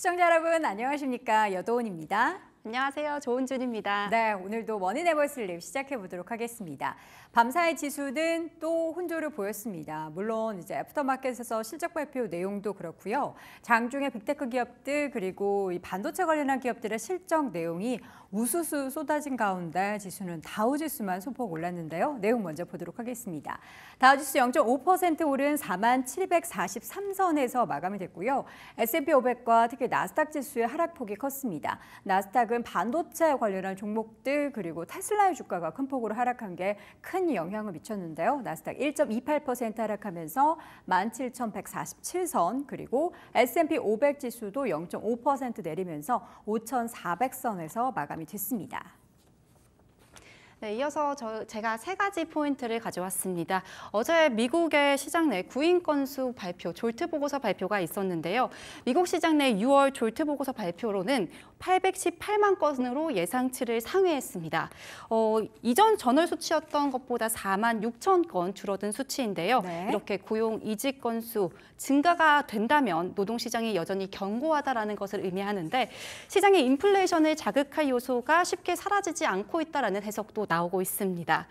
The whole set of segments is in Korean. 시청자 여러분 안녕하십니까? 여도훈입니다. 안녕하세요. 조은준입니다. 네, 오늘도 머니네버슬립 시작해 보도록 하겠습니다. 밤사이 지수는 또 혼조를 보였습니다. 물론 이제 애프터마켓에서 실적 발표 내용도 그렇고요. 장중에 빅테크 기업들 그리고 이 반도체 관련한 기업들의 실적 내용이 우수수 쏟아진 가운데 지수는 다우지수만 소폭 올랐는데요. 내용 먼저 보도록 하겠습니다. 다우지수 0.5% 오른 47,443선에서 마감이 됐고요. S&P500과 특히 나스닥 지수의 하락폭이 컸습니다. 나스닥 반도체 관련한 종목들 그리고 테슬라의 주가가 큰 폭으로 하락한 게 큰 영향을 미쳤는데요. 나스닥 1.28% 하락하면서 17,147선 그리고 S&P 500 지수도 0.5% 내리면서 5,400선에서 마감이 됐습니다. 네, 이어서 제가 세 가지 포인트를 가져왔습니다. 어제 미국의 시장 내 구인 건수 발표, 졸트 보고서 발표가 있었는데요. 미국 시장 내 6월 졸트 보고서 발표로는 818만 건으로 예상치를 상회했습니다. 이전 전월 수치였던 것보다 4만 6천 건 줄어든 수치인데요. 네. 이렇게 고용 이직 건수 증가가 된다면 노동시장이 여전히 견고하다라는 것을 의미하는데 시장의 인플레이션을 자극할 요소가 쉽게 사라지지 않고 있다라는 해석도 나오고 있습니다.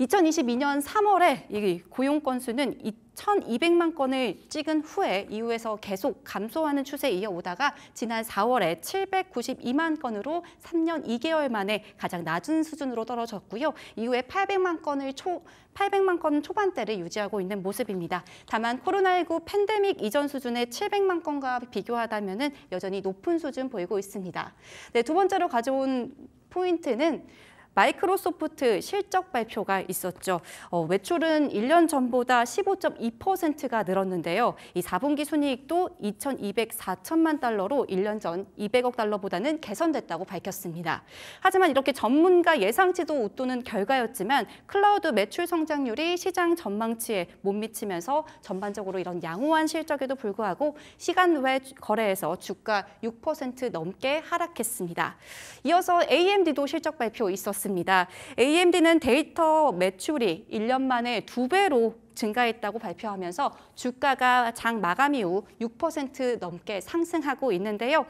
2022년 3월에 이 고용 건수는 1,200만 건을 찍은 후에 이후에서 계속 감소하는 추세에 이어오다가 지난 4월에 792만 건으로 3년 2개월 만에 가장 낮은 수준으로 떨어졌고요. 이후에 800만 건 초반대를 유지하고 있는 모습입니다. 다만 코로나19 팬데믹 이전 수준의 700만 건과 비교하다면은 여전히 높은 수준 보이고 있습니다. 네, 두 번째로 가져온 포인트는 마이크로소프트 실적 발표가 있었죠. 매출은 1년 전보다 15.2%가 늘었는데요. 이 4분기 순이익도 2,204천만 달러로 1년 전 200억 달러보다는 개선됐다고 밝혔습니다. 하지만 이렇게 전문가 예상치도 웃도는 결과였지만 클라우드 매출 성장률이 시장 전망치에 못 미치면서 전반적으로 이런 양호한 실적에도 불구하고 시간 외 거래에서 주가 6% 넘게 하락했습니다. 이어서 AMD도 실적 발표 있었습니다. AMD는 데이터 매출이 1년 만에 2배로 증가했다고 발표하면서 주가가 장 마감 이후 6% 넘게 상승하고 있는데요.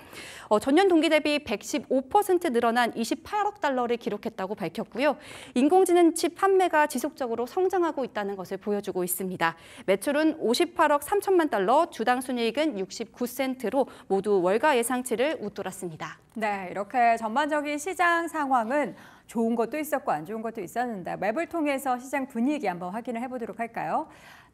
전년 동기 대비 115% 늘어난 28억 달러를 기록했다고 밝혔고요. 인공지능 칩 판매가 지속적으로 성장하고 있다는 것을 보여주고 있습니다. 매출은 58억 3천만 달러, 주당 순이익은 69센트로 모두 월가 예상치를 웃돌았습니다. 네, 이렇게 전반적인 시장 상황은 좋은 것도 있었고 안 좋은 것도 있었는데 맵을 통해서 시장 분위기 한번 확인을 해보도록 할까요?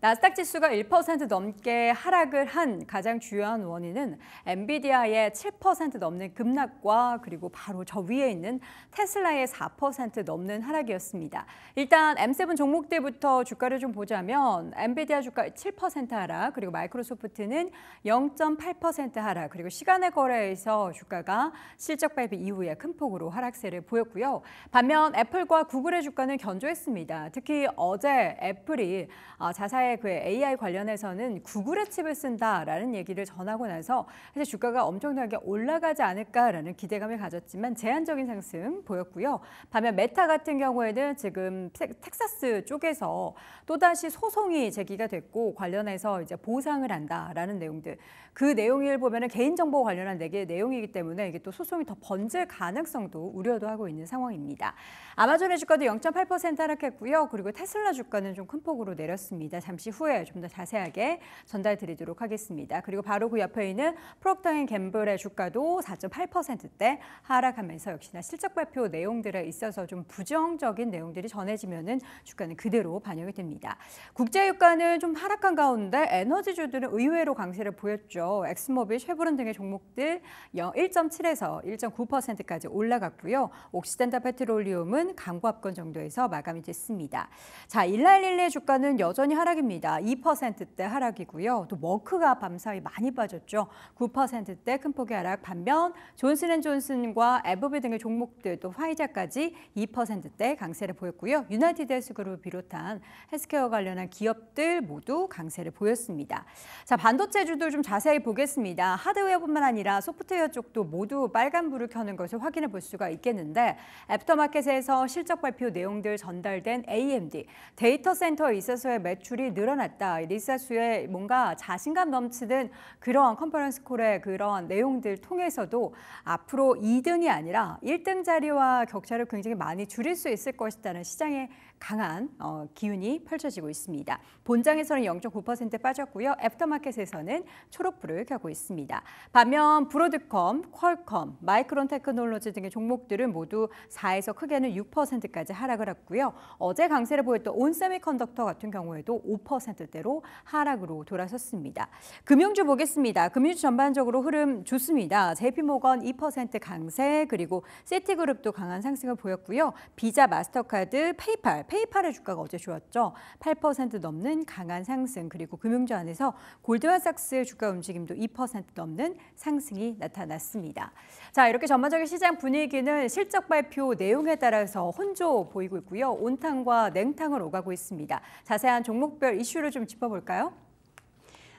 나스닥 지수가 1% 넘게 하락을 한 가장 주요한 원인은 엔비디아의 7% 넘는 급락과 그리고 바로 저 위에 있는 테슬라의 4% 넘는 하락이었습니다. 일단 M7 종목들부터 주가를 좀 보자면 엔비디아 주가 7% 하락, 그리고 마이크로소프트는 0.8% 하락, 그리고 시간의 거래에서 주가가 실적 발표 이후에 큰 폭으로 하락세를 보였고요. 반면 애플과 구글의 주가는 견조했습니다. 특히 어제 애플이 자사의 그 AI 관련해서는 구글의 칩을 쓴다라는 얘기를 전하고 나서 사실 주가가 엄청나게 올라가지 않을까라는 기대감을 가졌지만 제한적인 상승 보였고요. 반면 메타 같은 경우에는 지금 텍사스 쪽에서 또다시 소송이 제기가 됐고 관련해서 이제 보상을 한다라는 내용들. 그 내용을 보면은 개인정보 관련한 내용이기 때문에 이게 또 소송이 더 번질 가능성도 우려도 하고 있는 상황입니다. 아마존의 주가도 0.8% 하락했고요. 그리고 테슬라 주가는 좀 큰 폭으로 내렸습니다. 잠시 후에 좀 더 자세하게 전달드리도록 하겠습니다. 그리고 바로 그 옆에 있는 프록터앤갬블의 주가도 4.8%대 하락하면서 역시나 실적 발표 내용들에 있어서 좀 부정적인 내용들이 전해지면은 주가는 그대로 반영이 됩니다. 국제유가는 좀 하락한 가운데 에너지주들은 의외로 강세를 보였죠. 엑스모빌, 쉐브론 등의 종목들 1.7에서 1.9%까지 올라갔고요. 옥시덴탈 페트롤리움은 강보합권 정도에서 마감이 됐습니다. 자, 일라일릴리의 주가는 여전히 하락입니다. 2%대 하락이고요. 또 머크가 밤사이 많이 빠졌죠. 9%대 큰 폭의 하락. 반면 존슨앤존슨과 에버비 등의 종목들 또 화이자까지 2%대 강세를 보였고요. 유나이티드 헬스그룹을 비롯한 헬스케어 관련한 기업들 모두 강세를 보였습니다. 자, 반도체주들 좀 자세히 보겠습니다. 하드웨어뿐만 아니라 소프트웨어 쪽도 모두 빨간불을 켜는 것을 확인해 볼 수가 있겠는데 애프터마켓에서 실적 발표 내용들 전달된 AMD 데이터 센터에 있어서의 매출이 늘어났다. 리사수의 뭔가 자신감 넘치는 그런 컨퍼런스 콜의 그런 내용들 통해서도 앞으로 2등이 아니라 1등 자리와 격차를 굉장히 많이 줄일 수 있을 것이라는 시장의 강한 기운이 펼쳐지고 있습니다. 본장에서는 0.9% 빠졌고요. 애프터마켓에서는 초록불을 켜고 있습니다. 반면 브로드컴, 퀄컴, 마이크론테크놀로지 등의 종목들은 모두 4에서 크게는 6%까지 하락을 했고요. 어제 강세를 보였던 온세미컨덕터 같은 경우에도 5%대로 하락으로 돌아섰습니다. 금융주 보겠습니다. 금융주 전반적으로 흐름 좋습니다. JP모건 2% 강세, 그리고 시티그룹도 강한 상승을 보였고요. 비자, 마스터카드, 페이팔의 주가가 어제 좋았죠. 8% 넘는 강한 상승, 그리고 금융주 안에서 골드만삭스의 주가 움직임도 2% 넘는 상승이 나타났습니다. 자, 이렇게 전반적인 시장 분위기는 실적 발표 내용에 따라서 혼조 보이고 있고요. 온탕과 냉탕을 오가고 있습니다. 자세한 종목별 이슈를 좀 짚어볼까요?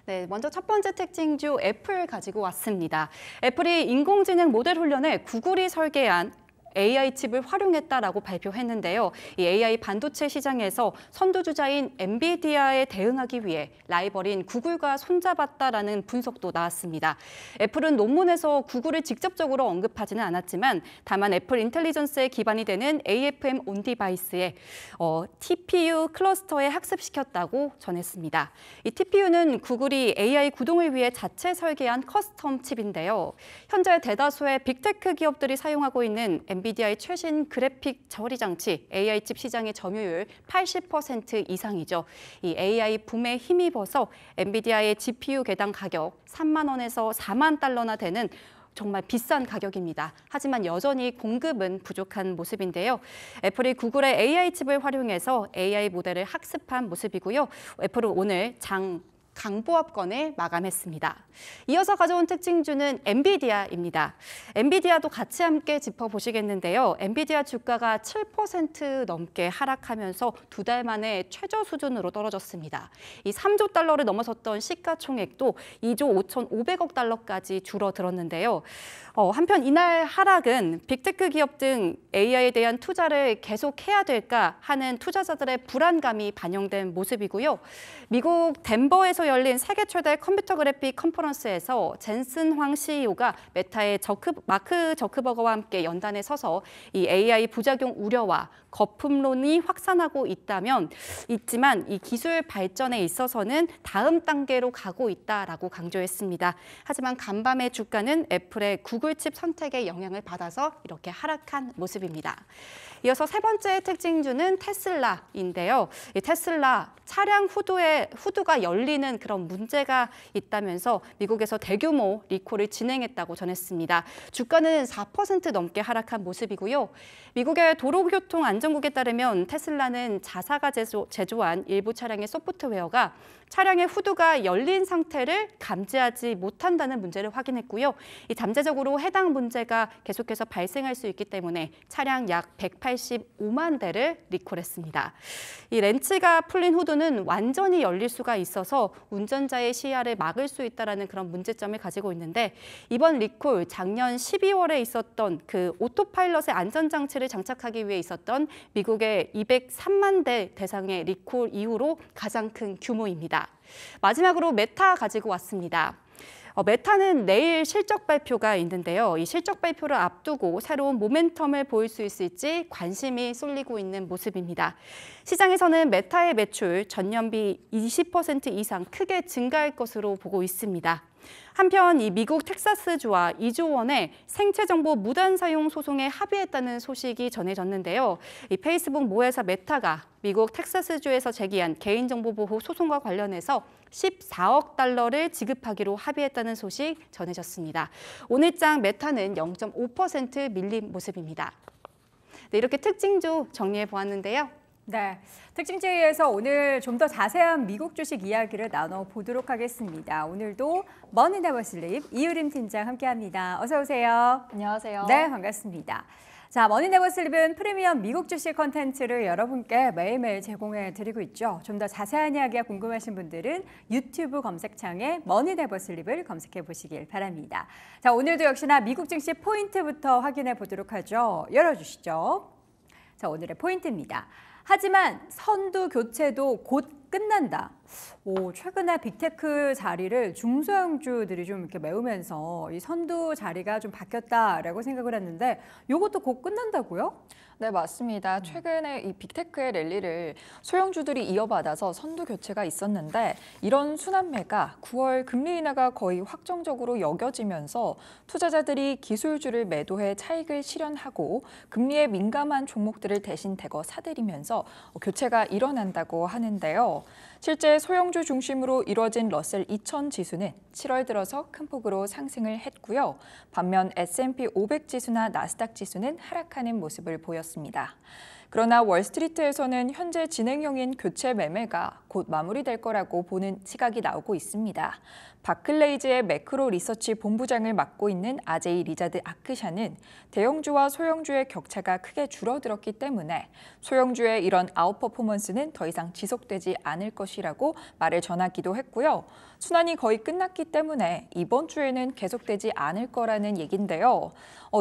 네, 먼저 첫 번째 특징주 애플 가지고 왔습니다. 애플이 인공지능 모델 훈련에 구글이 설계한 AI 칩을 활용했다라고 발표했는데요. 이 AI 반도체 시장에서 선두주자인 엔비디아에 대응하기 위해 라이벌인 구글과 손잡았다라는 분석도 나왔습니다. 애플은 논문에서 구글을 직접적으로 언급하지는 않았지만 다만 애플 인텔리전스에 기반이 되는 AFM 온 디바이스에 TPU 클러스터에 학습시켰다고 전했습니다. 이 TPU는 구글이 AI 구동을 위해 자체 설계한 커스텀 칩인데요. 현재 대다수의 빅테크 기업들이 사용하고 있는 엔비디아의 최신 그래픽 처리 장치 AI 칩 시장의 점유율 80% 이상이죠. 이 AI 붐에 힘입어서 엔비디아의 GPU 개당 가격 3만 원에서 4만 달러나 되는 정말 비싼 가격입니다. 하지만 여전히 공급은 부족한 모습인데요. 애플이 구글의 AI 칩을 활용해서 AI 모델을 학습한 모습이고요. 애플은 오늘 장 강보합권을 마감했습니다. 이어서 가져온 특징주는 엔비디아입니다. 엔비디아도 같이 함께 짚어보시겠는데요. 엔비디아 주가가 7% 넘게 하락하면서 두 달 만에 최저 수준으로 떨어졌습니다. 이 3조 달러를 넘어섰던 시가총액도 2조 5,500억 달러까지 줄어들었는데요. 한편 이날 하락은 빅테크 기업 등 AI에 대한 투자를 계속해야 될까 하는 투자자들의 불안감이 반영된 모습이고요. 미국 덴버에서 열린 세계 최대 컴퓨터 그래픽 컨퍼런스에서 젠슨황 CEO가 메타의 마크 저크버거와 함께 연단에 서서 이 AI 부작용 우려와 거품론이 확산하고 있지만 이 기술 발전에 있어서는 다음 단계로 가고 있다라고 강조했습니다. 하지만 간밤에 주가는 애플의 구글 칩 선택에 영향을 받아서 이렇게 하락한 모습입니다. 이어서 세 번째 특징주는 테슬라인데요. 이 테슬라 차량 후드가 열리는 그런 문제가 있다면서 미국에서 대규모 리콜을 진행했다고 전했습니다. 주가는 4% 넘게 하락한 모습이고요. 미국의 도로교통안전국에 따르면 테슬라는 자사가 제조한 일부 차량의 소프트웨어가 차량의 후드가 열린 상태를 감지하지 못한다는 문제를 확인했고요. 이 잠재적으로 해당 문제가 계속해서 발생할 수 있기 때문에 차량 약 185만 대를 리콜했습니다. 이 렌치가 풀린 후드는 완전히 열릴 수가 있어서 운전자의 시야를 막을 수 있다는 그런 문제점을 가지고 있는데 이번 리콜 작년 12월에 있었던 그 오토파일럿의 안전장치를 장착하기 위해 있었던 미국의 203만 대 대상의 리콜 이후로 가장 큰 규모입니다. 마지막으로 메타 가지고 왔습니다. 메타는 내일 실적 발표가 있는데요. 이 실적 발표를 앞두고 새로운 모멘텀을 보일 수 있을지 관심이 쏠리고 있는 모습입니다. 시장에서는 메타의 매출 전년비 20% 이상 크게 증가할 것으로 보고 있습니다. 한편 이 미국 텍사스주와 2조 원의 생체정보 무단 사용 소송에 합의했다는 소식이 전해졌는데요. 이 페이스북 모회사 메타가 미국 텍사스주에서 제기한 개인정보보호 소송과 관련해서 14억 달러를 지급하기로 합의했다는 소식 전해졌습니다. 오늘장 메타는 0.5% 밀린 모습입니다. 네, 이렇게 특징주 정리해 보았는데요. 네, 특징주에 의해서 오늘 좀 더 자세한 미국 주식 이야기를 나눠보도록 하겠습니다. 오늘도 머니네버슬립 이유림 팀장 함께합니다. 어서 오세요. 안녕하세요. 네, 반갑습니다. 자, 머니네버슬립은 프리미엄 미국 주식 컨텐츠를 여러분께 매일매일 제공해 드리고 있죠. 좀 더 자세한 이야기가 궁금하신 분들은 유튜브 검색창에 머니네버슬립을 검색해 보시길 바랍니다. 자, 오늘도 역시나 미국 증시 포인트부터 확인해 보도록 하죠. 열어주시죠. 자, 오늘의 포인트입니다. 하지만 선두 교체도 곧 끝난다. 최근에 빅테크 자리를 중소형주들이 좀 이렇게 메우면서 이 선두 자리가 좀 바뀌었다라고 생각을 했는데 이것도 곧 끝난다고요? 네, 맞습니다. 최근에 이 빅테크의 랠리를 소형주들이 이어받아서 선두 교체가 있었는데 이런 순환매가 9월 금리 인하가 거의 확정적으로 여겨지면서 투자자들이 기술주를 매도해 차익을 실현하고 금리에 민감한 종목들을 대신 대거 사들이면서 교체가 일어난다고 하는데요. 실제 소형주 중심으로 이뤄진 러셀2천 지수는 7월 들어서 큰 폭으로 상승을 했고요. 반면 S&P500 지수나 나스닥 지수는 하락하는 모습을 보였습니다. 그러나 월스트리트에서는 현재 진행형인 교체 매매가 곧 마무리될 거라고 보는 시각이 나오고 있습니다. 바클레이즈의 매크로 리서치 본부장을 맡고 있는 아제이 리자드 아크샤는 대형주와 소형주의 격차가 크게 줄어들었기 때문에 소형주의 이런 아웃퍼포먼스는 더 이상 지속되지 않을 것이라고 말을 전하기도 했고요. 순환이 거의 끝났기 때문에 이번 주에는 계속되지 않을 거라는 얘긴데요.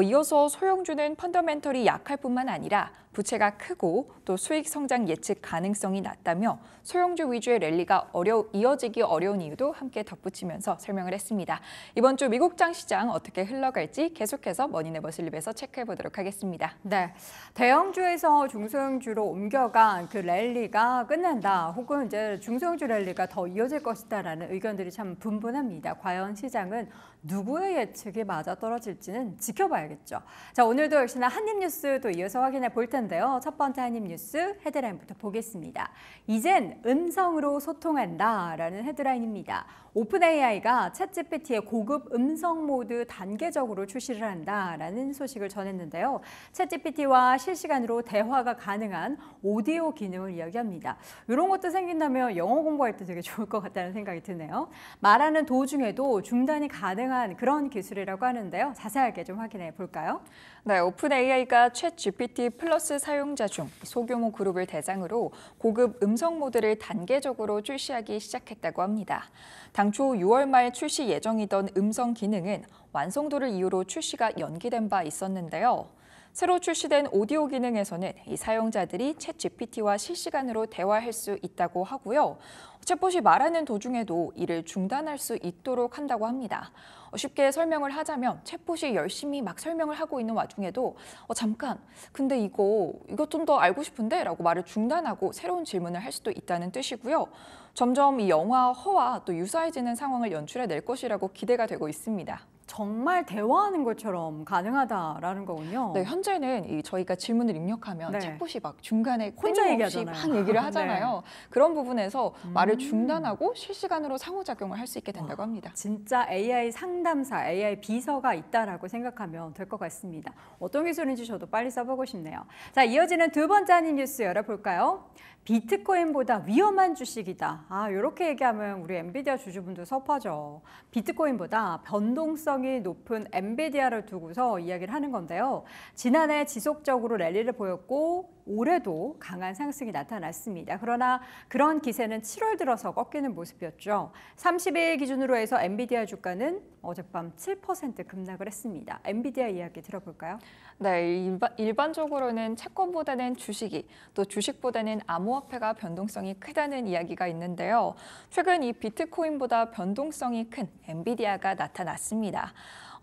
이어서 소형주는 펀더멘털이 약할 뿐만 아니라 부채가 크고 또 수익 성장 예측 가능성이 낮다며 소형주 위주의 랠리가 이어지기 어려운 이유도 함께 덧붙이면서 설명을 했습니다. 이번 주 미국 장시장 어떻게 흘러갈지 계속해서 머니네버슬립에서 체크해보도록 하겠습니다. 네, 대형주에서 중소형주로 옮겨간 그 랠리가 끝난다 혹은 이제 중소형주 랠리가 더 이어질 것이다라는 의견들이 참 분분합니다. 과연 시장은 누구의 예측이 맞아떨어질지는 지켜봐야겠죠. 자, 오늘도 역시나 한입뉴스도 이어서 확인해 볼 텐데요. 첫 번째 한입뉴스 헤드라인부터 보겠습니다. 이젠 음성으로 소통한다라는 헤드라인입니다. 오픈 AI가 챗GPT의 고급 음성 모드 단계적으로 출시를 한다라는 소식을 전했는데요. 챗GPT와 실시간으로 대화가 가능한 오디오 기능을 이야기합니다. 이런 것도 생긴다면 영어 공부할 때 되게 좋을 것 같다는 생각이 드네요. 말하는 도중에도 중단이 가능한 그런 기술이라고 하는데요. 자세하게 좀 확인해 볼까요? 네, 오픈 AI가 챗GPT 플러스 사용자 중 소규모 그룹을 대상으로 고급 음성 모드를 단계적으로 출시하기 시작했다고 합니다. 당초 6월 말 출시 예정이던 음성 기능은 완성도를 이유로 출시가 연기된 바 있었는데요. 새로 출시된 오디오 기능에서는 이 사용자들이 챗GPT와 실시간으로 대화할 수 있다고 하고요. 챗봇이 말하는 도중에도 이를 중단할 수 있도록 한다고 합니다. 쉽게 설명을 하자면 챗봇이 열심히 막 설명을 하고 있는 와중에도 잠깐, 근데 이거 좀 더 알고 싶은데? 라고 말을 중단하고 새로운 질문을 할 수도 있다는 뜻이고요. 점점 이 영화 허와 또 유사해지는 상황을 연출해낼 것이라고 기대가 되고 있습니다. 정말 대화하는 것처럼 가능하다라는 거군요. 네, 현재는 저희가 질문을 입력하면 네. 챗봇이 막 중간에 혼자 얘기하잖아요. 막 얘기를 하잖아요. 네. 그런 부분에서 말을 중단하고 실시간으로 상호작용을 할 수 있게 된다고 합니다. 진짜 AI 상담사, AI 비서가 있다라고 생각하면 될 것 같습니다. 어떤 기술인지 저도 빨리 써보고 싶네요. 자, 이어지는 두 번째 한입 뉴스 열어볼까요? 비트코인보다 위험한 주식이다. 이렇게 얘기하면 우리 엔비디아 주주분들 섭하죠. 비트코인보다 변동성이 높은 엔비디아를 두고서 이야기를 하는 건데요. 지난해 지속적으로 랠리를 보였고 올해도 강한 상승이 나타났습니다. 그러나 그런 기세는 7월 들어서 꺾이는 모습이었죠. 30일 기준으로 해서 엔비디아 주가는 어젯밤 7% 급락을 했습니다. 엔비디아 이야기 들어볼까요? 네, 일반적으로는 채권보다는 주식이 또 주식보다는 암호화폐가 변동성이 크다는 이야기가 있는데요. 최근 이 비트코인보다 변동성이 큰 엔비디아가 나타났습니다.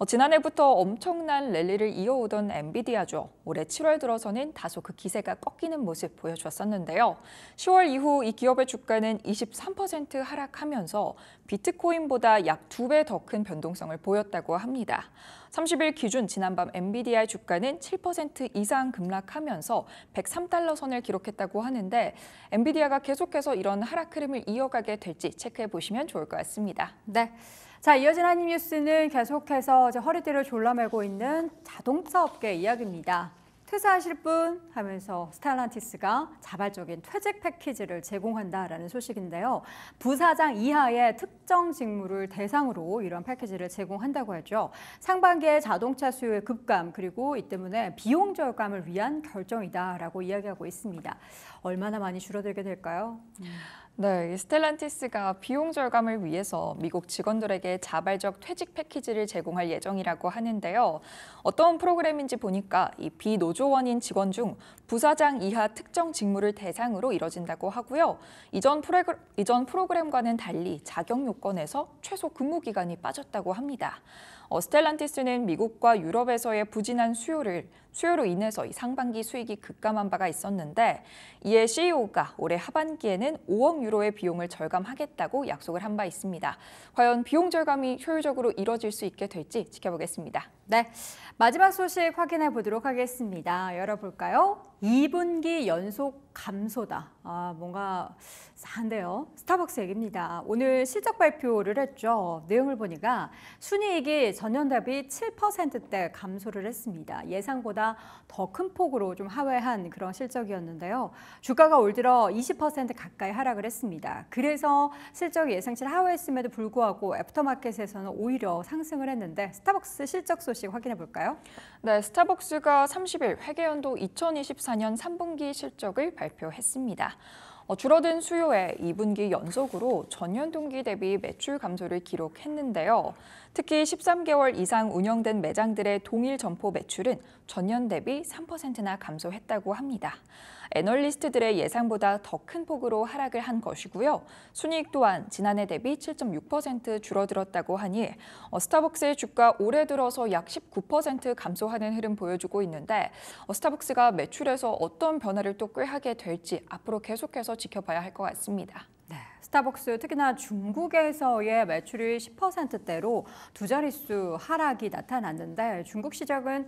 지난해부터 엄청난 랠리를 이어오던 엔비디아죠. 올해 7월 들어서는 다소 그 기세가 꺾이는 모습 보여줬었는데요. 10월 이후 이 기업의 주가는 23% 하락하면서 비트코인보다 약 2배 더 큰 변동성을 보였다고 합니다. 30일 기준 지난밤 엔비디아의 주가는 7% 이상 급락하면서 103달러 선을 기록했다고 하는데 엔비디아가 계속해서 이런 하락 흐름을 이어가게 될지 체크해보시면 좋을 것 같습니다. 네. 자, 이어진 한입 뉴스는 계속해서 이제 허리띠를 졸라매고 있는 자동차 업계 이야기입니다. 퇴사하실 분 하면서 스탈란티스가 자발적인 퇴직 패키지를 제공한다라는 소식인데요. 부사장 이하의 특정 직무를 대상으로 이런 패키지를 제공한다고 하죠. 상반기에 자동차 수요의 급감 그리고 이 때문에 비용 절감을 위한 결정이다라고 이야기하고 있습니다. 얼마나 많이 줄어들게 될까요? 네, 이 스텔란티스가 비용 절감을 위해서 미국 직원들에게 자발적 퇴직 패키지를 제공할 예정이라고 하는데요. 어떤 프로그램인지 보니까 이 비노조원인 직원 중 부사장 이하 특정 직무를 대상으로 이뤄진다고 하고요. 이전 프로그램과는 달리 자격 요건에서 최소 근무 기간이 빠졌다고 합니다. 스텔란티스는 미국과 유럽에서의 부진한 수요로 인해서 이 상반기 수익이 급감한 바가 있었는데 이에 CEO가 올해 하반기에는 5억 유로의 비용을 절감하겠다고 약속을 한 바 있습니다. 과연 비용 절감이 효율적으로 이뤄질 수 있게 될지 지켜보겠습니다. 네, 마지막 소식 확인해 보도록 하겠습니다. 열어볼까요? 2분기 연속 감소다. 뭔가 싸한데요. 스타벅스 얘기입니다. 오늘 실적 발표를 했죠. 내용을 보니까 순이익이 전년 대비 7%대 감소를 했습니다. 예상보다 더 큰 폭으로 좀 하회한 그런 실적이었는데요. 주가가 올 들어 20% 가까이 하락을 했습니다. 그래서 실적이 예상치를 하회했음에도 불구하고 애프터마켓에서는 오히려 상승을 했는데 스타벅스 실적 소식 확인해 볼까요? 네, 스타벅스가 30일 회계연도 2024년 3분기 실적을 발표했습니다. 줄어든 수요에 2분기 연속으로 전년 동기 대비 매출 감소를 기록했는데요. 특히 13개월 이상 운영된 매장들의 동일 점포 매출은 전년 대비 3%나 감소했다고 합니다. 애널리스트들의 예상보다 더 큰 폭으로 하락을 한 것이고요. 순이익 또한 지난해 대비 7.6% 줄어들었다고 하니 스타벅스의 주가 올해 들어서 약 19% 감소하는 흐름 보여주고 있는데 스타벅스가 매출에서 어떤 변화를 또 꾀하게 될지 앞으로 계속해서 지켜봐야 할 것 같습니다. 네, 스타벅스 특히나 중국에서의 매출이 10%대로 두 자릿수 하락이 나타났는데 중국 시장은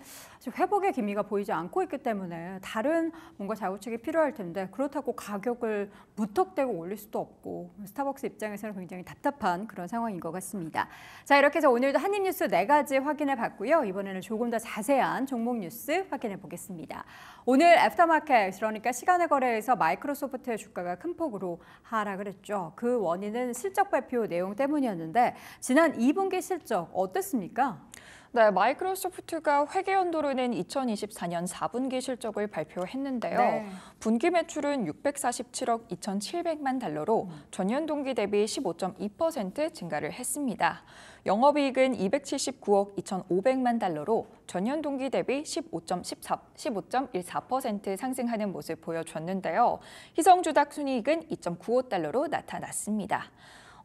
회복의 기미가 보이지 않고 있기 때문에 다른 뭔가 자구책이 필요할 텐데 그렇다고 가격을 무턱대고 올릴 수도 없고 스타벅스 입장에서는 굉장히 답답한 그런 상황인 것 같습니다. 자, 이렇게 해서 오늘도 한입 뉴스 4가지 확인해 봤고요. 이번에는 조금 더 자세한 종목 뉴스 확인해 보겠습니다. 오늘 애프터마켓 그러니까 시간의 거래에서 마이크로소프트의 주가가 큰 폭으로 하락을 했죠. 그 원인은 실적 발표 내용 때문이었는데 지난 2분기 실적 어땠습니까? 네, 마이크로소프트가 회계연도로는 2024년 4분기 실적을 발표했는데요. 네. 분기 매출은 647억 2,700만 달러로 전년 동기 대비 15.2% 증가를 했습니다. 영업이익은 279억 2,500만 달러로 전년 동기 대비 15.14% 상승하는 모습 보여줬는데요. 희성주당 순이익은 2.95달러로 나타났습니다.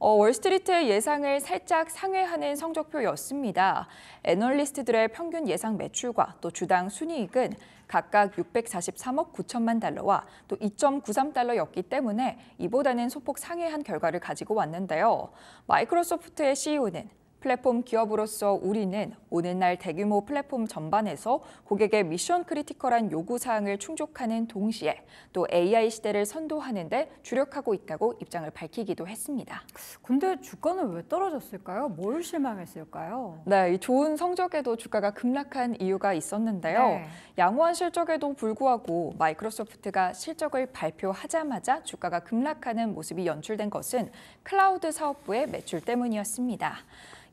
월스트리트의 예상을 살짝 상회하는 성적표였습니다. 애널리스트들의 평균 예상 매출과 또 주당 순이익은 각각 643억 9천만 달러와 또 2.93달러였기 때문에 이보다는 소폭 상회한 결과를 가지고 왔는데요. 마이크로소프트의 CEO는 플랫폼 기업으로서 우리는 오는 날 대규모 플랫폼 전반에서 고객의 미션 크리티컬한 요구 사항을 충족하는 동시에 또 AI 시대를 선도하는 데 주력하고 있다고 입장을 밝히기도 했습니다. 근데 주가는 왜 떨어졌을까요? 뭘 실망했을까요? 네, 이 좋은 성적에도 주가가 급락한 이유가 있었는데요. 네. 양호한 실적에도 불구하고 마이크로소프트가 실적을 발표하자마자 주가가 급락하는 모습이 연출된 것은 클라우드 사업부의 매출 때문이었습니다.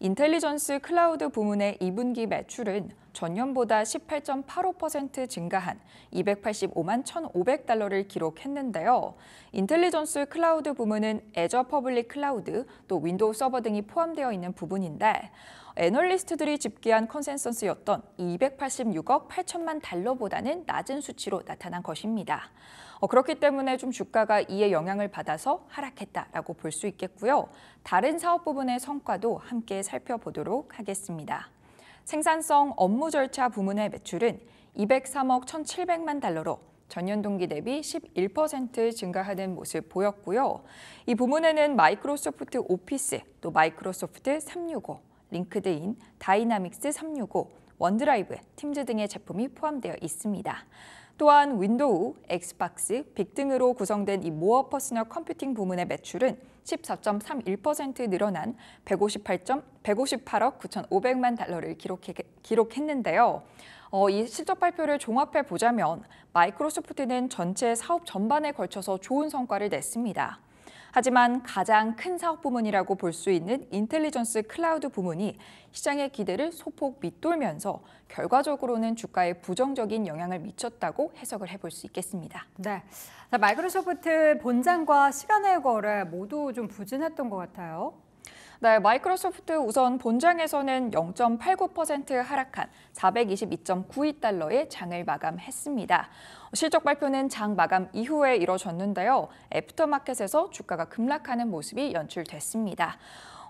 인텔리전스 클라우드 부문의 2분기 매출은 전년보다 18.85% 증가한 285만 1,500달러를 기록했는데요. 인텔리전스 클라우드 부문은 애저 퍼블릭 클라우드, 또 윈도우 서버 등이 포함되어 있는 부분인데 애널리스트들이 집계한 컨센서스였던 286억 8천만 달러보다는 낮은 수치로 나타난 것입니다. 그렇기 때문에 좀 주가가 이에 영향을 받아서 하락했다라고 볼 수 있겠고요. 다른 사업 부분의 성과도 함께 살펴보도록 하겠습니다. 생산성 업무 절차 부문의 매출은 203억 1,700만 달러로 전년 동기 대비 11% 증가하는 모습 보였고요. 이 부문에는 마이크로소프트 오피스, 또 마이크로소프트 365, 링크드인, 다이나믹스 365, 원드라이브, 팀즈 등의 제품이 포함되어 있습니다. 또한 윈도우, 엑스박스, 빅 등으로 구성된 이 모어 퍼스널 컴퓨팅 부문의 매출은 14.31% 늘어난 158억 9,500만 달러를 기록했는데요. 이 실적 발표를 종합해 보자면 마이크로소프트는 전체 사업 전반에 걸쳐서 좋은 성과를 냈습니다. 하지만 가장 큰 사업 부문이라고 볼 수 있는 인텔리전스 클라우드 부문이 시장의 기대를 소폭 밑돌면서 결과적으로는 주가에 부정적인 영향을 미쳤다고 해석을 해볼 수 있겠습니다. 네, 마이크로소프트 본장과 시간의 거래 모두 좀 부진했던 것 같아요. 네, 마이크로소프트 우선 본장에서는 0.89% 하락한 422.92달러에 장을 마감했습니다. 실적 발표는 장 마감 이후에 이뤄졌는데요. 애프터마켓에서 주가가 급락하는 모습이 연출됐습니다.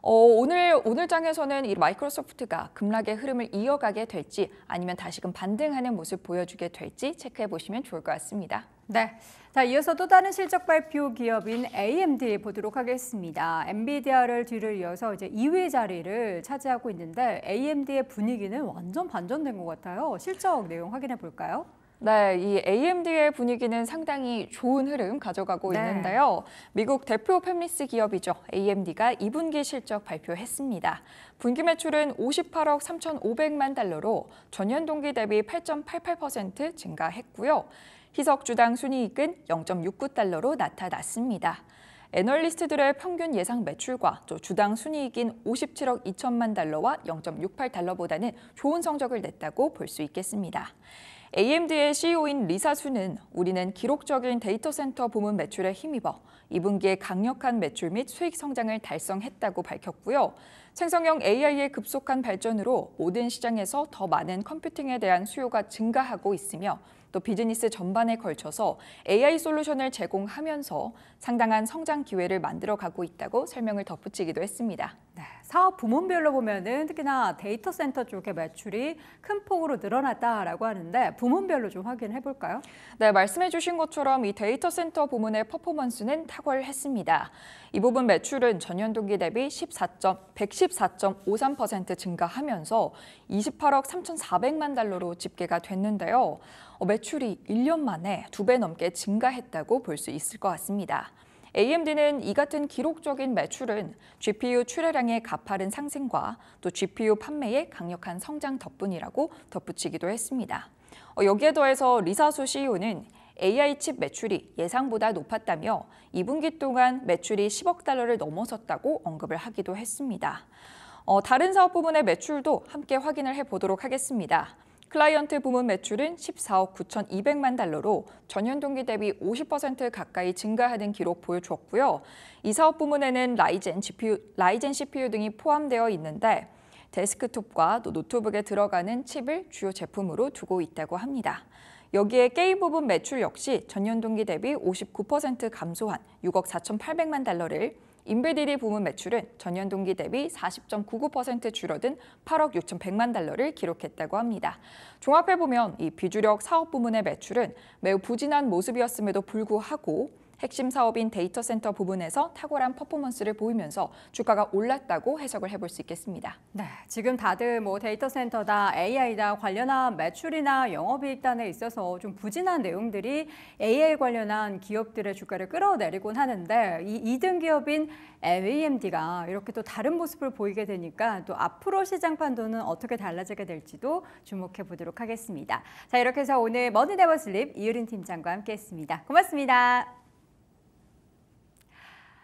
오늘 장에서는 이 마이크로소프트가 급락의 흐름을 이어가게 될지 아니면 다시금 반등하는 모습 보여주게 될지 체크해 보시면 좋을 것 같습니다. 네, 자 이어서 또 다른 실적 발표 기업인 AMD 보도록 하겠습니다. 엔비디아를 뒤를 이어서 이제 2위 자리를 차지하고 있는데 AMD의 분위기는 완전 반전된 것 같아요. 실적 내용 확인해 볼까요? 네, 이 AMD의 분위기는 상당히 좋은 흐름 가져가고 있는데요. 미국 대표 팹리스 기업이죠. AMD가 2분기 실적 발표했습니다. 분기 매출은 58억 3,500만 달러로 전년 동기 대비 8.88% 증가했고요. 희석 주당 순이익은 0.69달러로 나타났습니다. 애널리스트들의 평균 예상 매출과 주당 순이익인 57억 2천만 달러와 0.68달러보다는 좋은 성적을 냈다고 볼 수 있겠습니다. AMD의 CEO인 리사 수는 우리는 기록적인 데이터 센터 부문 매출에 힘입어 2분기에 강력한 매출 및 수익 성장을 달성했다고 밝혔고요. 생성형 AI의 급속한 발전으로 모든 시장에서 더 많은 컴퓨팅에 대한 수요가 증가하고 있으며 또 비즈니스 전반에 걸쳐서 AI 솔루션을 제공하면서 상당한 성장 기회를 만들어가고 있다고 설명을 덧붙이기도 했습니다. 네, 사업 부문별로 보면은 특히나 데이터 센터 쪽의 매출이 큰 폭으로 늘어났다라고 하는데 부문별로 좀 확인해 볼까요? 네, 말씀해 주신 것처럼 이 데이터 센터 부문의 퍼포먼스는 탁월했습니다. 이 부분 매출은 전년 동기 대비 114.53% 증가하면서 28억 3,400만 달러로 집계가 됐는데요. 매출이 1년 만에 2배 넘게 증가했다고 볼 수 있을 것 같습니다. AMD는 이 같은 기록적인 매출은 GPU 출하량의 가파른 상승과 또 GPU 판매의 강력한 성장 덕분이라고 덧붙이기도 했습니다. 여기에 더해서 리사수 CEO는 AI 칩 매출이 예상보다 높았다며 2분기 동안 매출이 10억 달러를 넘어섰다고 언급을 하기도 했습니다. 다른 사업 부문의 매출도 함께 확인을 해보도록 하겠습니다. 클라이언트 부문 매출은 14억 9,200만 달러로 전년 동기 대비 50% 가까이 증가하는 기록 보여줬고요. 이 사업 부문에는 라이젠 CPU 등이 포함되어 있는데 데스크톱과 또 노트북에 들어가는 칩을 주요 제품으로 두고 있다고 합니다. 여기에 게임 부분 매출 역시 전년 동기 대비 59% 감소한 6억 4,800만 달러를 인베디디 부문 매출은 전년 동기 대비 40.99% 줄어든 8억 6,100만 달러를 기록했다고 합니다. 종합해보면 이 비주력 사업 부문의 매출은 매우 부진한 모습이었음에도 불구하고 핵심 사업인 데이터 센터 부분에서 탁월한 퍼포먼스를 보이면서 주가가 올랐다고 해석을 해볼 수 있겠습니다. 네, 지금 다들 뭐 데이터 센터다, AI다 관련한 매출이나 영업이익 단에 있어서 좀 부진한 내용들이 AI 관련한 기업들의 주가를 끌어내리곤 하는데 이 2등 기업인 AMD가 이렇게 또 다른 모습을 보이게 되니까 또 앞으로 시장 판도는 어떻게 달라지게 될지도 주목해 보도록 하겠습니다. 자, 이렇게 해서 오늘 머니네버슬립 이유린 팀장과 함께했습니다. 고맙습니다.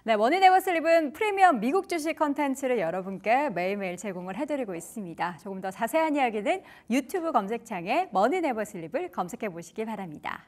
네, 머니네버슬립은 프리미엄 미국 주식 컨텐츠를 여러분께 매일매일 제공을 해드리고 있습니다. 조금 더 자세한 이야기는 유튜브 검색창에 머니네버슬립을 검색해 보시기 바랍니다.